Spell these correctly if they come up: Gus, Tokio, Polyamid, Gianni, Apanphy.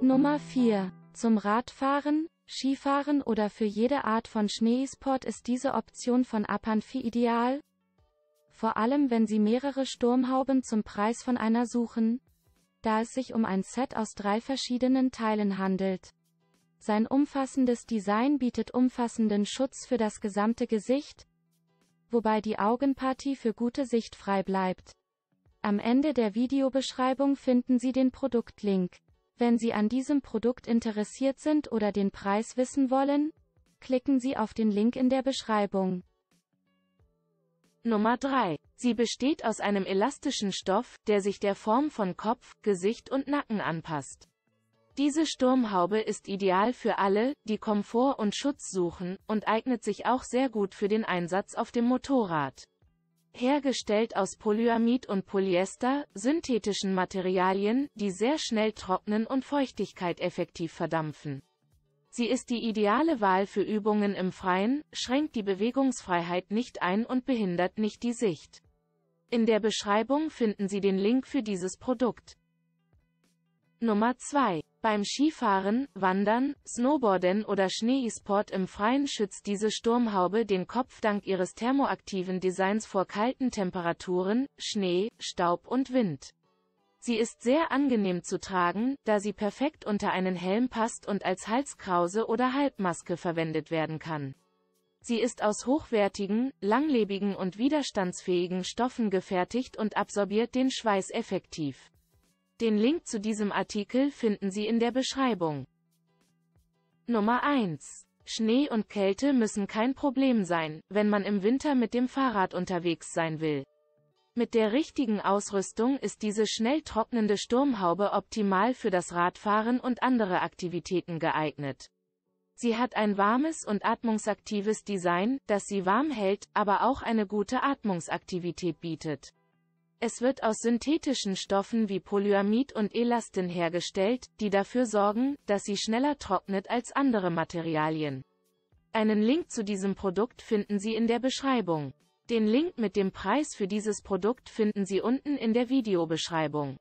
Nummer 4. Zum Radfahren, Skifahren oder für jede Art von Schneesport ist diese Option von Apanphy ideal, vor allem wenn Sie mehrere Sturmhauben zum Preis von einer suchen, da es sich um ein Set aus 3 verschiedenen Teilen handelt. Sein umfassendes Design bietet umfassenden Schutz für das gesamte Gesicht, wobei die Augenpartie für gute Sicht frei bleibt. Am Ende der Videobeschreibung finden Sie den Produktlink. Wenn Sie an diesem Produkt interessiert sind oder den Preis wissen wollen, klicken Sie auf den Link in der Beschreibung. Nummer 3. Sie besteht aus einem elastischen Stoff, der sich der Form von Kopf, Gesicht und Nacken anpasst. Diese Sturmhaube ist ideal für alle, die Komfort und Schutz suchen, und eignet sich auch sehr gut für den Einsatz auf dem Motorrad. Hergestellt aus Polyamid und Polyester, synthetischen Materialien, die sehr schnell trocknen und Feuchtigkeit effektiv verdampfen. Sie ist die ideale Wahl für Übungen im Freien, schränkt die Bewegungsfreiheit nicht ein und behindert nicht die Sicht. In der Beschreibung finden Sie den Link für dieses Produkt. Nummer 2. Beim Skifahren, Wandern, Snowboarden oder Schneesport im Freien schützt diese Sturmhaube den Kopf dank ihres thermoaktiven Designs vor kalten Temperaturen, Schnee, Staub und Wind. Sie ist sehr angenehm zu tragen, da sie perfekt unter einen Helm passt und als Halskrause oder Halbmaske verwendet werden kann. Sie ist aus hochwertigen, langlebigen und widerstandsfähigen Stoffen gefertigt und absorbiert den Schweiß effektiv. Den Link zu diesem Artikel finden Sie in der Beschreibung. Nummer 1. Schnee und Kälte müssen kein Problem sein, wenn man im Winter mit dem Fahrrad unterwegs sein will. Mit der richtigen Ausrüstung ist diese schnell trocknende Sturmhaube optimal für das Radfahren und andere Aktivitäten geeignet. Sie hat ein warmes und atmungsaktives Design, das sie warm hält, aber auch eine gute Atmungsaktivität bietet. Es wird aus synthetischen Stoffen wie Polyamid und Elastin hergestellt, die dafür sorgen, dass sie schneller trocknet als andere Materialien. Einen Link zu diesem Produkt finden Sie in der Beschreibung. Den Link mit dem Preis für dieses Produkt finden Sie unten in der Videobeschreibung.